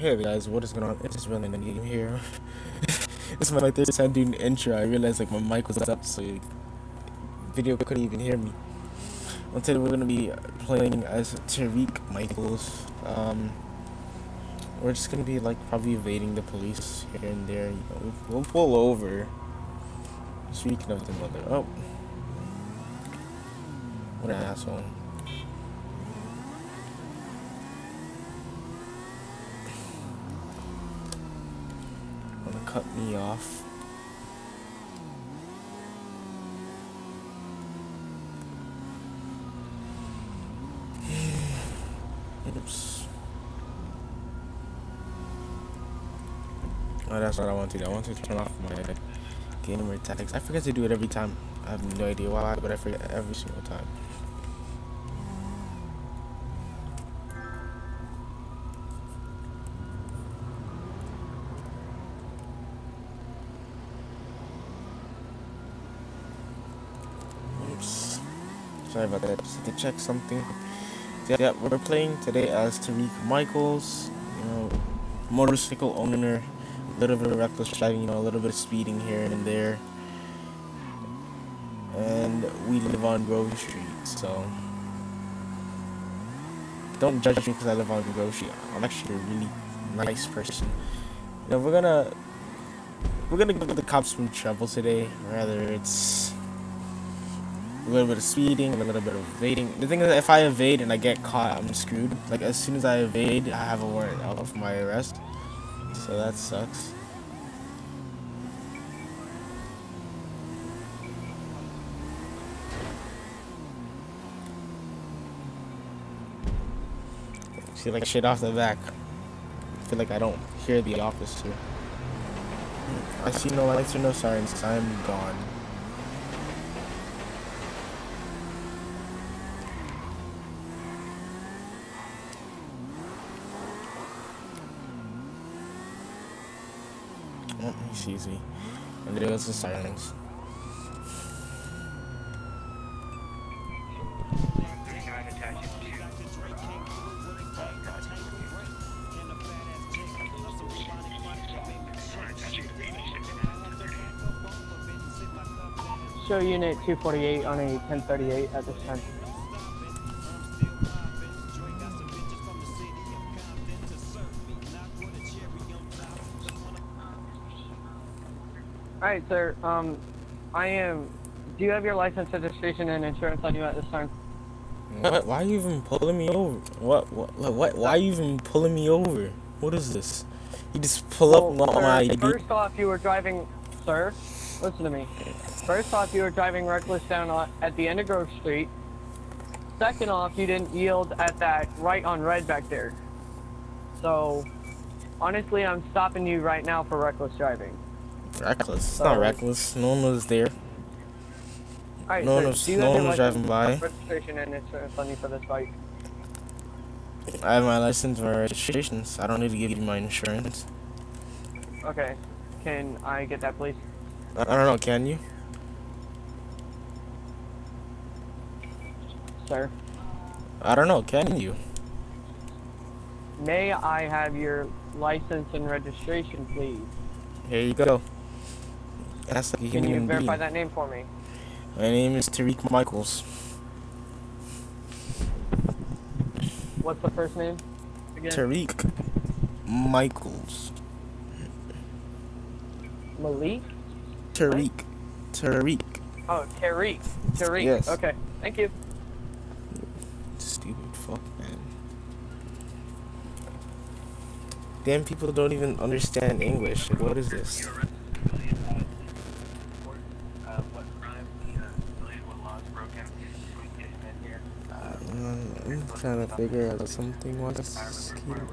Hey guys, what is going on? It's just really the game here. This is my third time doing the intro. I realized like my mic was up, so video couldn't even hear me. Well, today we're going to be playing as Tariq Michaels. We're just going to be like probably evading the police here and there. You know, we'll pull over. Speaking of the mother, oh, what an asshole. Cut me off. Oops. Oh, that's what I want to do. I want to turn off my gamer tactics. I forget to do it every time. I have no idea why, but I forget every single time. Sorry about that, just had to check something. Yeah, we're playing today as Tariq Michaels, you know, motorcycle owner, a little bit of reckless driving, you know, a little bit of speeding here and there. And we live on Grove Street, so don't judge me because I live on Grove Street. I'm actually a really nice person. You know, we're gonna give the cops some trouble today, rather it's a little bit of speeding, a little bit of evading. The thing is, if I evade and I get caught, I'm screwed. Like, as soon as I evade, I have a warrant out of my arrest. So that sucks. See, like, shit off the back. I feel like I don't hear the officer. I see no lights or no sirens. I'm gone. Oh, he sees me. And there goes the sirens. Show unit 248 on a 1038 at this time. Alright, sir, do you have your license, registration, and insurance on you at this time? What? Why are you even pulling me over? What? Why are you even pulling me over? What is this? You just pull up on my ID. First off, you were driving, sir, listen to me. First off, you were driving reckless down at the end of Grove Street. Second off, you didn't yield at that right on red back there. So, honestly, I'm stopping you right now for reckless driving. Reckless. It's not reckless. No one was there. Right, no one was driving by. Registration and insurance on you for this bike. I have my license and registrations. I don't need to give you my insurance. Okay. Can I get that, please? I don't know. Can you? Sir? I don't know. Can you? May I have your license and registration, please? Here you go. That's like can you verify that name for me? My name is Tariq Michaels. What's the first name again? Tariq Michaels. Malik? Tariq. What? Tariq. Oh, Tariq. Tariq. Yes. Okay. Thank you. Stupid fuck, man. Damn, people don't even understand English. Like, what is this? I'm trying to figure out something. What's here?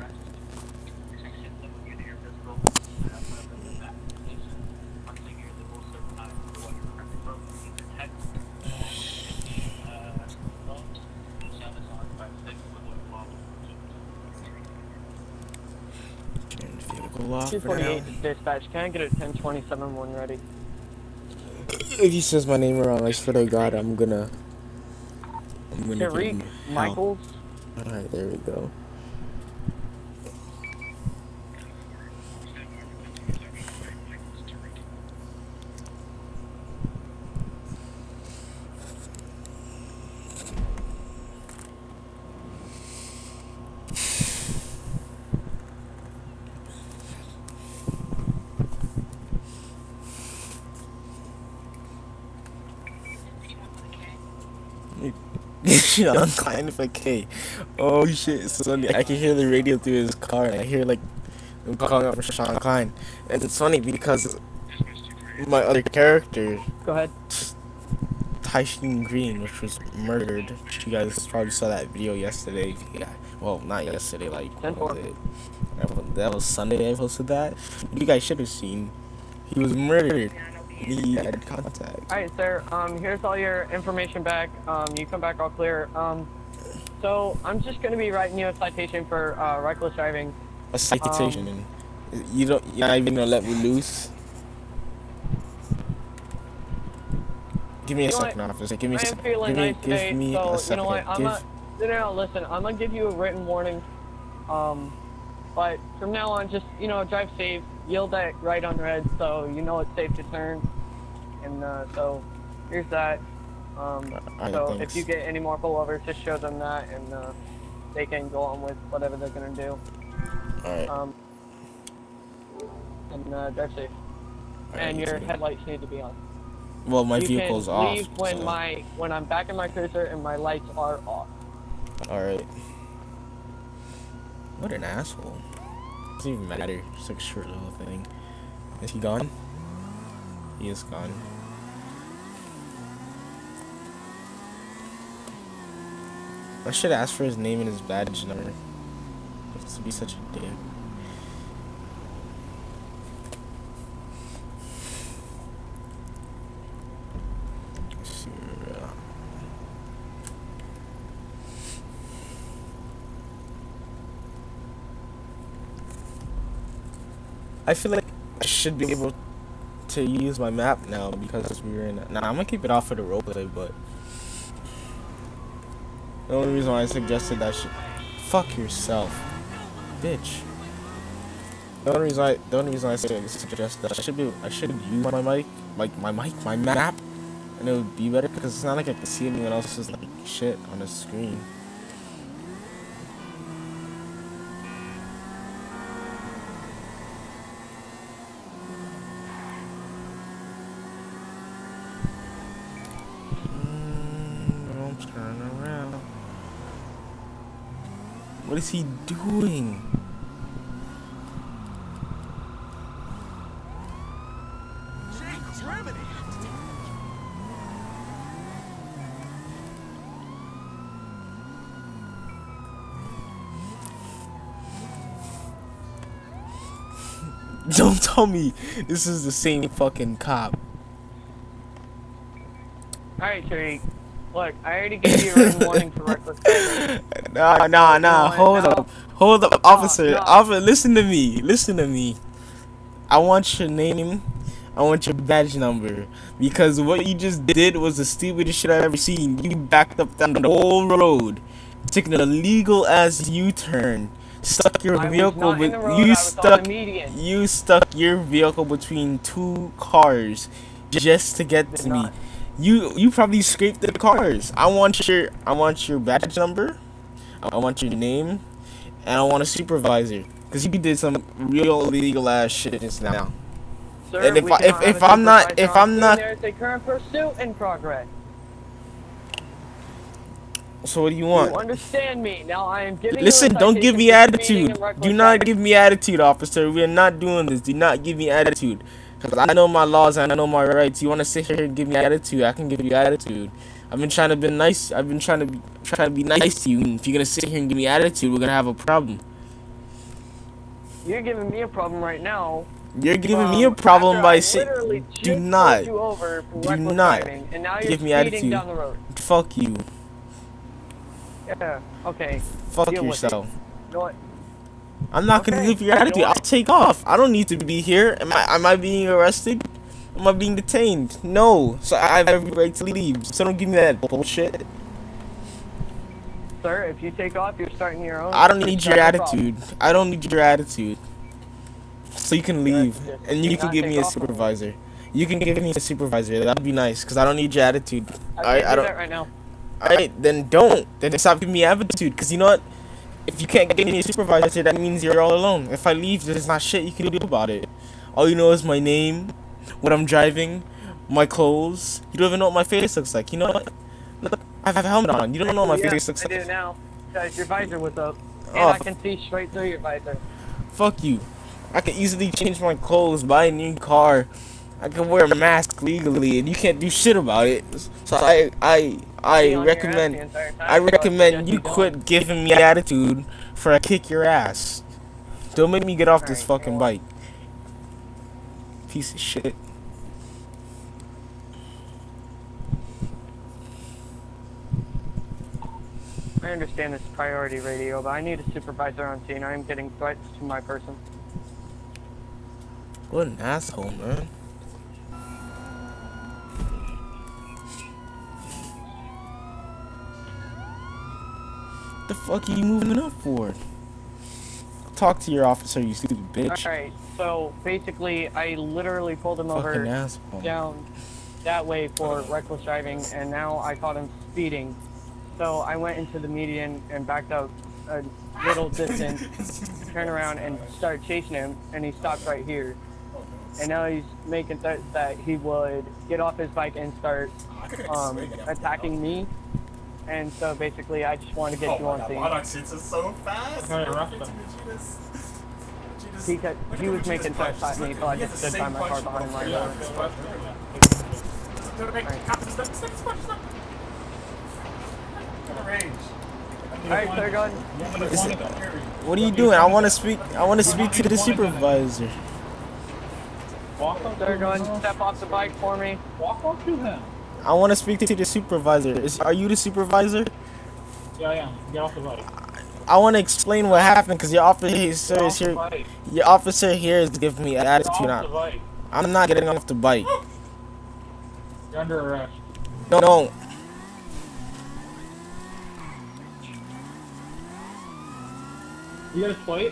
Off 248 dispatch, can I get a 1027 when ready? If he says my name wrong, I swear to God, I'm gonna Tariq Michaels? Alright, there we go. Sean Klein for K. Oh shit, so funny. I can hear the radio through his car, and I hear like him calling out for Sean Klein. And it's funny because my other character, go ahead, Taishin Green, which was murdered. You guys probably saw that video yesterday. Yeah, well, not yesterday, like that was Sunday I posted that. You guys should have seen. He was murdered. He had contact. All right, sir. Here's all your information back. You come back all clear. So I'm just gonna be writing you a citation for reckless driving. A citation? You don't? You're not even gonna let me loose? Give me a second, officer. Give me a second. Give me a second. You know what? Listen, I'm gonna give you a written warning. But from now on, just, you know, drive safe, yield that right on red, so you know it's safe to turn. And so here's that. So if you get any more pullovers, just show them that, and they can go on with whatever they're gonna do. Alright. And drive safe. Right, and your headlights need to be on. Well, my vehicle's off. You can leave when I'm back in my cruiser and my lights are off. Alright. What an asshole. Doesn't even matter. Just like a short little thing. Is he gone? He is gone. I should ask for his name and his badge number. This would be such a dick. I feel like I should be able to use my map now because we were in. Nah, I'm gonna keep it off for the roleplay, but the only reason why I suggested that shit. Fuck yourself, bitch. The only reason I suggested that I should use my mic, my map, and it would be better because it's not like I can see anyone else's like shit on the screen. What is he doing? Don't tell me this is the same fucking cop. Alright, Tariq. Look, I already gave you a written warning for reckless driving. Nah, hold up, officer. Officer, listen to me. I want your name, I want your badge number, because what you just did was the stupidest shit I've ever seen. You backed up down the whole road, taking an illegal ass U-turn, you stuck your vehicle between two cars just to get to me. You probably scraped the cars. I want your badge number. I want your name, and I want a supervisor, cause you did some real illegal ass shit just now. Sir, and if I'm not, there's a current pursuit in progress. So what do you want? You understand me now? I am giving. Listen, don't give me attitude. Do not give me attitude, officer. We are not doing this. Do not give me attitude. Because I know my laws and I know my rights. You want to sit here and give me attitude? I can give you attitude. I've been trying to be nice. I've been trying to be nice to you. And if you're going to sit here and give me attitude, we're going to have a problem. You're giving me a problem right now. You're giving me a problem by saying, do not and now you're give me attitude. Down the road. Fuck you. Yeah, okay. Fuck yourself. You know what? I'm not gonna give you your attitude. I'll take off. I don't need to be here. Am I being arrested? Am I being detained? No. So I have every right to leave. So don't give me that bullshit. Sir, if you take off, you're starting your own. I don't need your attitude. I don't need your attitude. So you can leave, and you can give me a supervisor. You can give me a supervisor. That'd be nice, cause I don't need your attitude. I don't. Right now. All right, then don't. Then stop giving me attitude, cause you know what. If you can't get me a supervisor, that means you're all alone. If I leave, there's not shit you can do about it. All you know is my name, what I'm driving, my clothes. You don't even know what my face looks like. You know what? Look, I have a helmet on. You don't know my face looks like. I do now. Your visor was up. And I can see straight through your visor. Fuck you. I can easily change my clothes, buy a new car. I can wear a mask legally, and you can't do shit about it. So I recommend you quit giving me attitude for I kick your ass. Don't make me get off this fucking bike. Piece of shit. I understand this priority radio, but I need a supervisor on scene. I am getting threats to my person. What an asshole, man. The fuck are you moving up for? Talk to your officer, you stupid bitch. Alright, so basically, I literally pulled him over down that way for reckless driving, and now I caught him speeding. So I went into the median and backed up a little distance, turned around and started chasing him, and he stopped right here. And now he's making threats that he would get off his bike and start attacking me. And so basically, I just wanted to get you on scene. Why don't you just so fast? He was making threats at me, so I just stood by my car behind my car. Alright, sir, go ahead. What are you doing? I want to speak to the supervisor. Sir, go ahead and step off the bike for me. Walk up to him. I want to speak to the supervisor. Are you the supervisor? Yeah, I am. Get off the bike. I want to explain what happened because your officer here is giving me an attitude. I'm not getting off the bike. You're under arrest. No, don't. You got a plate?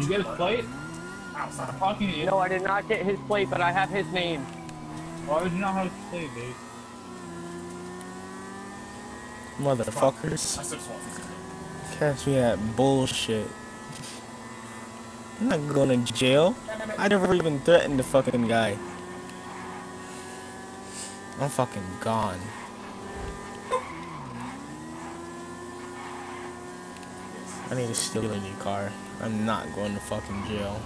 You get his plate? No, I did not get his plate, but I have his name. Why would you not have his plate, dude? Motherfuckers. Catch me at bullshit. I'm not going to jail. I never even threatened the fucking guy. I'm fucking gone. I need to steal a new car. I'm not going to fucking jail.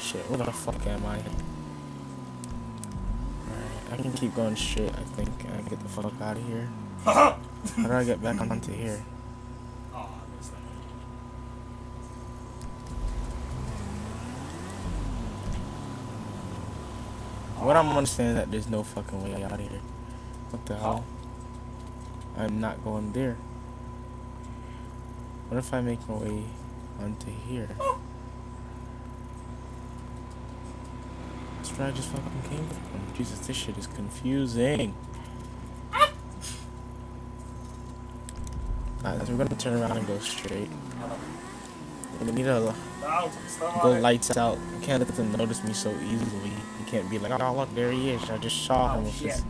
Shit, where the fuck am I? Alright, I can keep going straight, I think. I can get the fuck out of here. How do I get back onto here? Oh, I missed that. What I'm understanding is that there's no fucking way out of here. What the hell? I'm not going there. What if I make my way onto here? That's where I just fucking came from. Jesus, this shit is confusing. Alright, we're gonna turn around and go straight. We need to go lights out. You can't let them notice me so easily. You can't be like, oh, look, there he is. I just saw him with this.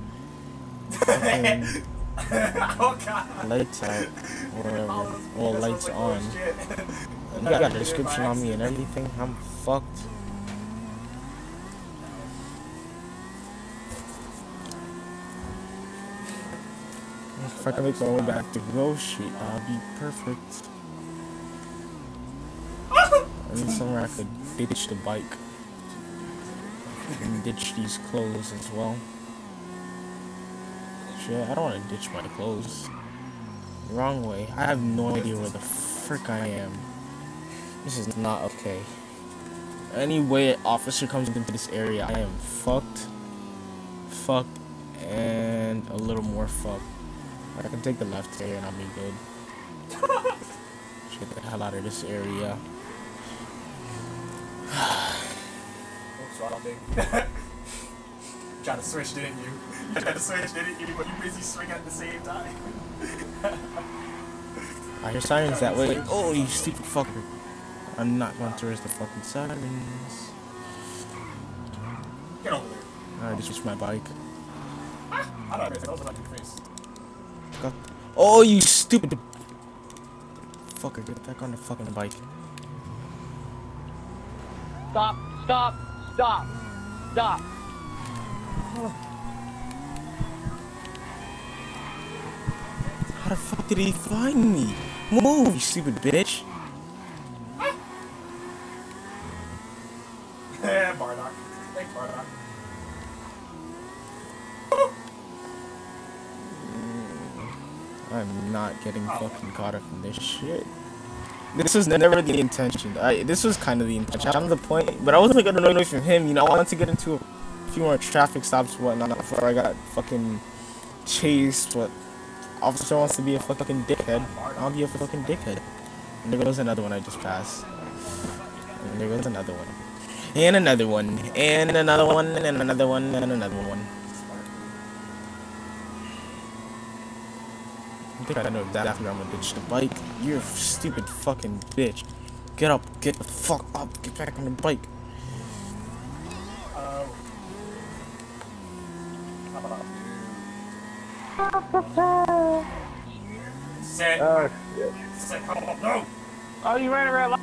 Oh god. Lights out, whatever. All lights like on. You got a description on me and everything. I'm fucked. If I can make my way back to Grove Street, I'll be perfect. I need somewhere I could ditch the bike. And ditch these clothes as well. Shit, I don't want to ditch my clothes. Wrong way. I have no idea where the frick I am. This is not okay. Any way an officer comes into this area, I am fucked. Fucked. And a little more fucked. I can take the left here and I'll be good. Let's get the hell out of this area. You tried to switch, didn't you? You tried to switch, didn't you? But you busy swing at the same time. I hear sirens that way. Oh, you stupid fucker. I'm not going to risk the fucking sirens. Get over there. Alright, just reached my bike. I don't know, that was about your face. Oh, you stupid fucker. Get back on the fucking bike. Stop, stop, stop, stop. How the fuck did he find me? Move, you stupid bitch. Yeah, Bardock. Thanks, Bardock. I'm not getting fucking caught up in this shit. This was never the intention. This was kind of the intention. I'm the point, but I wasn't gonna run away from him. You know, I wanted to get into a few more traffic stops and whatnot before I got fucking chased. But officer wants to be a fucking dickhead. I'll be a fucking dickhead. And there goes another one I just passed. And there goes another one. And another one. And another one. And another one. And another one. I think I know that after I'm gonna ditch the bike. You're a stupid fucking bitch. Get up, get the fuck up, get back on the bike. No! Oh, you ran a red light.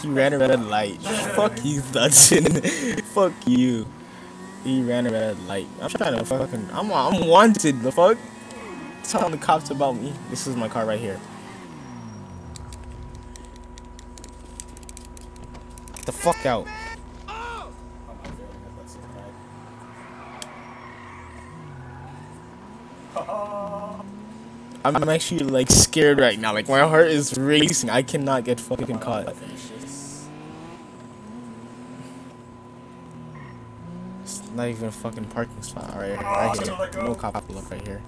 He ran a red light. Fuck you, Dudson. Fuck you. He ran a red light. I'm trying to fucking. I'm wanted. The fuck. Telling the cops about me. This is my car right here. Get the fuck out. Oh. I'm actually like scared right now. Like my heart is racing. I cannot get fucking caught. It's not even a fucking parking spot right here. Right here. No cop look right here.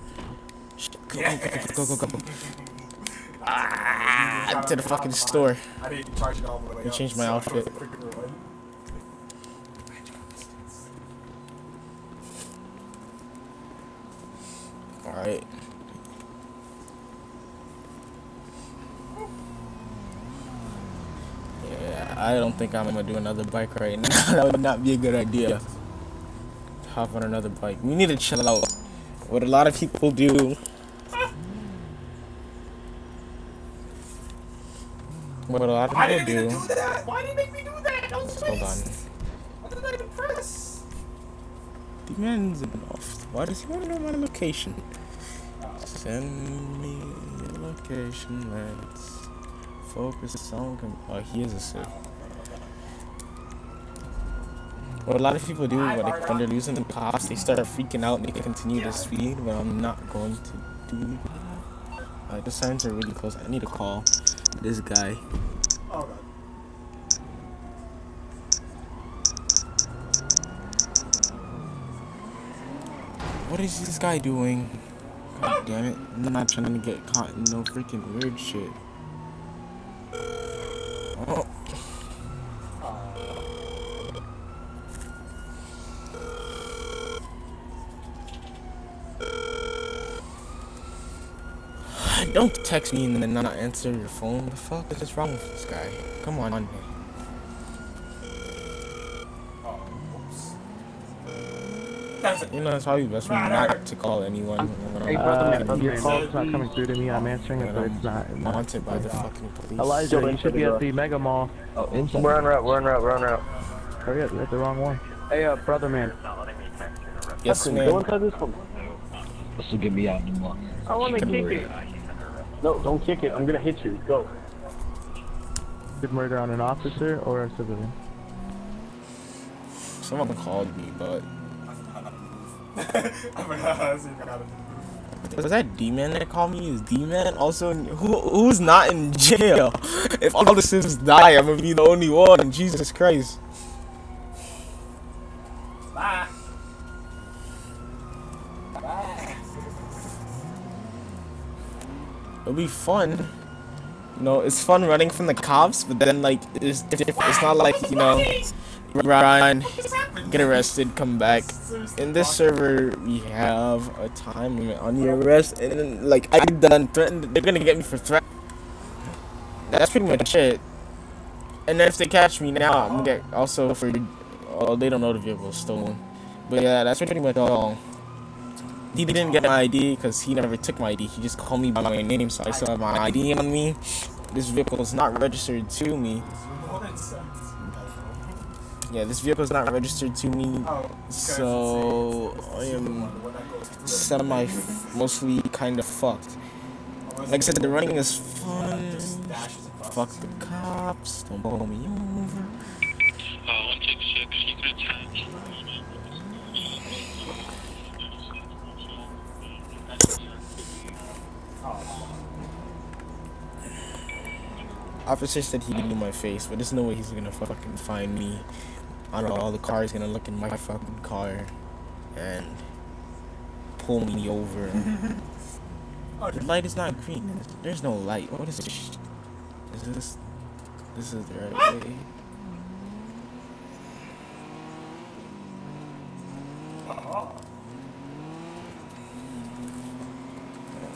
Go, yes. go. Ah, to the fucking store. I didn't charge it all the way up. I changed my outfit. Alright. Yeah, I don't think I'm gonna do another bike right now. That would not be a good idea. Hop on another bike. We need to chill out. What a lot of people do. What a lot of people do. Why did you make me do that? That was hold on. Why did I even press? The man's off. Why does he want to know my location? Send me your location. Let's focus on. Oh, he is a sick. What a lot of people do when they're losing the cops, they start freaking out and they continue to speed, but I'm not going to do that. The signs are really close. I need to call this guy. Oh, God. What is this guy doing? God damn it. I'm not trying to get caught in no freaking weird shit. Oh. Don't text me and then not answer your phone. What the fuck is wrong with this guy? Come on. You know, it's probably best for me not to call anyone. Hey, brother, your call's not coming through to me. I'm answering it, but it's not. I'm wanted by the fucking police. Elijah, you should be at the Mega Mall. Oh, we're on route, we're on route. Hurry up, you're at the wrong one. Hey, brother, man. Yes, man. Go inside this one. This will get me out in the mall. I want to kick it. No, don't kick it. I'm gonna hit you. Go. Did murder on an officer or a civilian? Someone called me, but was that D-man that called me? Is D-man also in... who's not in jail? If all the civs die, I'm gonna be the only one. Jesus Christ. Bye. It'll be fun. You know, it's fun running from the cops, but then, like, it's not like, you know, run, get arrested, come back. In this server, we have a time limit on the arrest, and then, like, I've done threatened, they're gonna get me for threat. That's pretty much it. And then if they catch me now, I'm gonna get also for, oh, they don't know the vehicle was stolen. But yeah, that's pretty much all. He didn't get my ID because he never took my ID. He just called me by my name, so I still have my ID on me. This vehicle is not registered to me. Yeah, this vehicle is not registered to me, so I am mostly kind of fucked. Like I said, the running is fun. Fuck the cops, don't blow me over. 166, you could attach. Officer said he knew my face, but there's no way he's gonna fucking find me. I don't know, all the cars gonna look in my fucking car and pull me over. Oh, the light is not green. There's no light. What is this? Is this? This is the right way.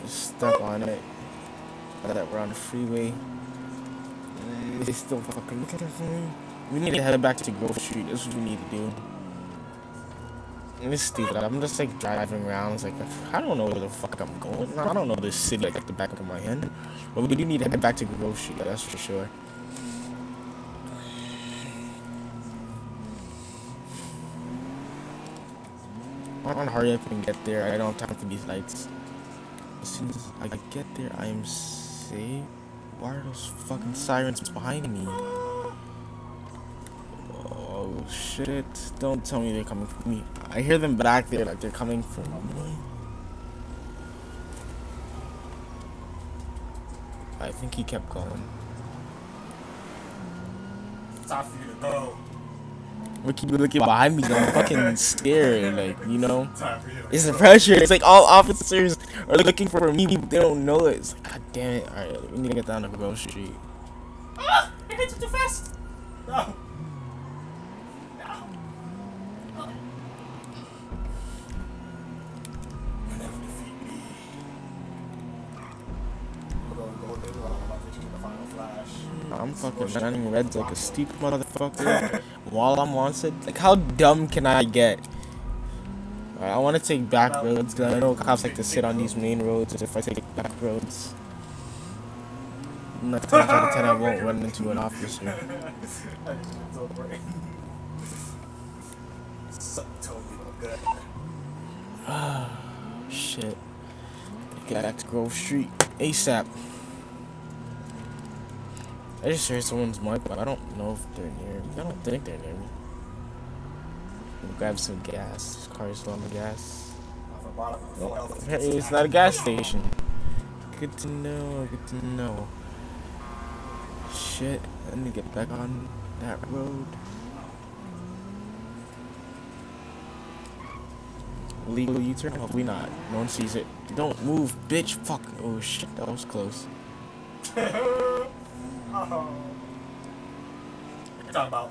Stuck on it. That we're on the freeway. They still fucking look at us. We need to head back to Grove Street. That's what we need to do. And it's stupid. I'm just like driving around. It's like, I don't know where the fuck I'm going. I don't know this city like at the back of my hand. But we do need to head back to Grove Street. That's for sure. I want to hurry up and get there. I don't have time for these lights. As soon as I get there, I am safe. Why are those fucking sirens behind me? Oh shit, don't tell me they're coming for me. I hear them back there like they're coming for me. I think he kept going. It's time for you to go. We keep looking behind me, I'm fucking scared, like, you know? It's the pressure, it's like all officers are looking for me, but they don't know it. It's like, god damn it, alright, we need to get down to Grove Street. Ah! I hit you too fast! No! No! Oh. You'll never defeat me. We're gonna go there, we're about to get the final flash. I'm fucking running reds like a stupid motherfucker. While I'm wanted, like how dumb can I get? Right, I want to take back roads because I know cops like to sit on these main roads. If I take back roads, I'm not going to pretend I won't run into an officer. Shit! Got back to Grove Street ASAP. I just heard someone's mic, but I don't know if they're near me. I don't think they're near me. We'll grab some gas. This car is low on gas. Apparently it's not a gas station. Good to know, good to know. Shit, I need to get back on that road. Legal U-turn? Hopefully not. No one sees it. Don't move, bitch. Fuck. Oh shit, that was close. Oh. What are you talking about?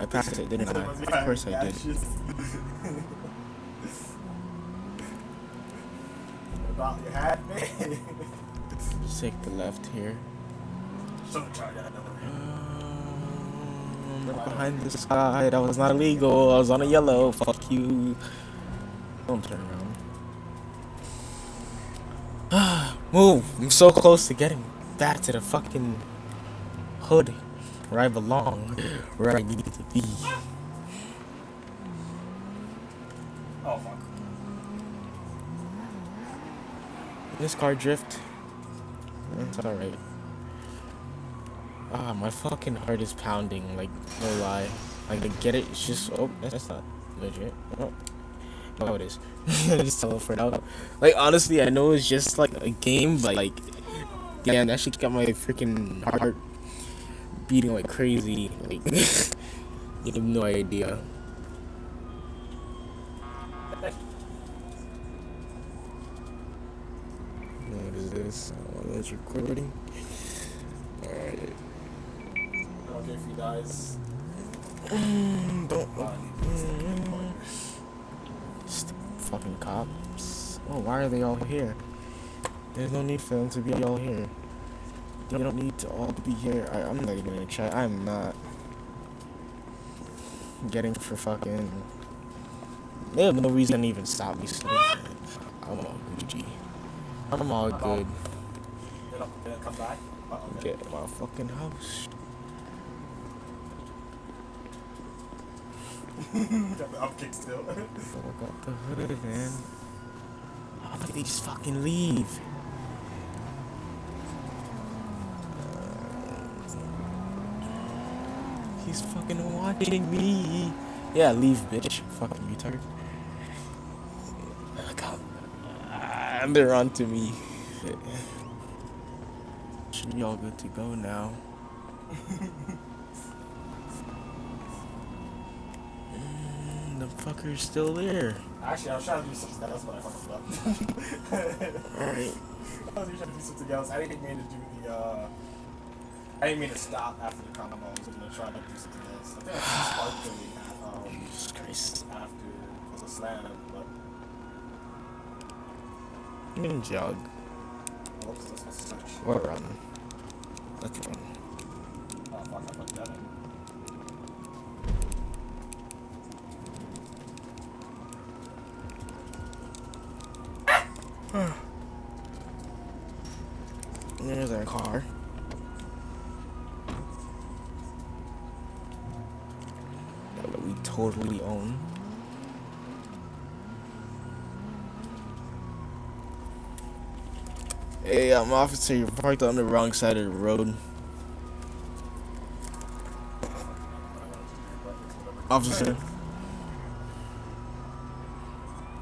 I passed it, didn't I? Of course I did. About your hat, man. Just take the left here. Behind the side, I was not illegal. I was on a yellow. Fuck you. Don't turn around. Move! I'm so close to getting back to the fucking hood where I belong, where I need to be. Oh fuck! This car drift. That's alright. Ah, my fucking heart is pounding. Like no lie, like I get it. It's just oh, that's not legit. Oh. How it is. Just tell for now. Like honestly, I know it's just like a game, but like damn, that shit got my freaking heart beating like crazy. Like you have no idea. What is this? Oh, that's recording. Alright. Okay, if he dies. Don't. Fucking cops. Oh, why are they all here? There's no need for them to be all here. They don't need to all be here. I'm not even gonna try. I'm not getting for fucking. They have no reason to even stop me. So I'm all good. I'm all good. Get my fucking house. Got the upkick still. I got the hood, man. How did they just fucking leave? He's fucking watching me. Yeah, leave, bitch. Fucking retard. God, they're on to me. Should be all good to go now. The fucker's still there. Actually, I was trying to do something else, but I fucked up. Alright. I was trying to do something else. I didn't mean to do the, I didn't mean to stop after the combo. I was gonna try to do something else. I think I sparked me at, Jesus Christ. After it was a slam, but... You can jog. Well, because that's what's such. What run? Let's run. Oh, fuck, I fucked that in. There's our car. That we totally own. Hey, I'm officer, you're parked on the wrong side of the road. Officer.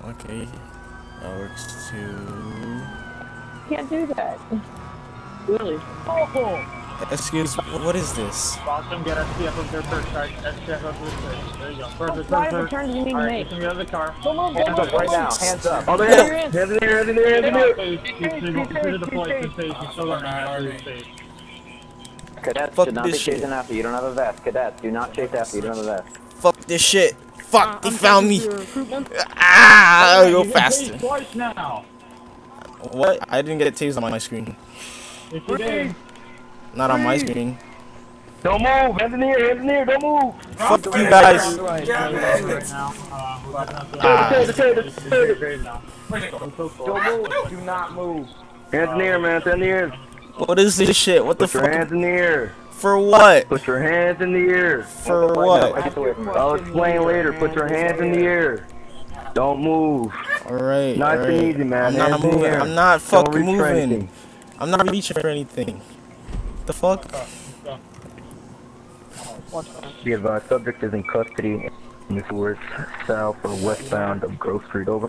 Okay. That works too. Can't do that. Really? Oh. Excuse me, what is this? Boston, get SCF up there first. Alright, SCF up there first. There you go. Perfect, perfect. Alright, get out of the car. Hands up right now. Hands up. All the hands. Hands in the air, hands in the air, hands in the air. Consider the flight to stage. You still are not at stage. Cadets should not be chasing after you. You don't have a vest. Cadets, do not chase after you. You don't have a vest. Fuck this shit. Fuck, they found me. Ah, I'll go faster. What? I didn't get a taste on my screen. If you did. Not on my screen. Don't move! Engineer! Engineer! Don't move! Fuck you guys! Don't move! Do not move! Engineer, man! Engineer! What is this shit? What the fuck? Put your hands in the air! For what? Put your hands in the air! For what? I'll explain later. Put your hands in the air! Don't move! Alright, nice and easy, man. I'm not moving. I'm not fucking moving. I'm not reaching for anything. The fuck? The advised subject is in custody in the towards south or westbound of Grove Street. Over.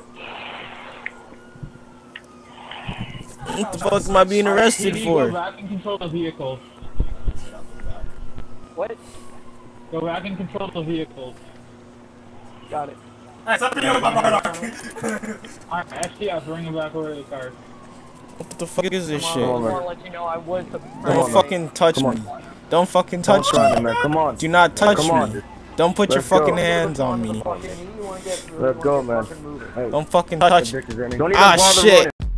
What the fuck am I being arrested for? Go back and control the vehicle. What? Go back and control the vehicle. Got it. Alright, stop being with my hard arm. Alright, actually, I'll bring him back over to the car. What the fuck is this shit? Don't fucking touch me. Don't fucking touch me. Come on. Do not touch me. Don't put your fucking hands on me. Let's go, man. Don't fucking touch me. Ah, shit.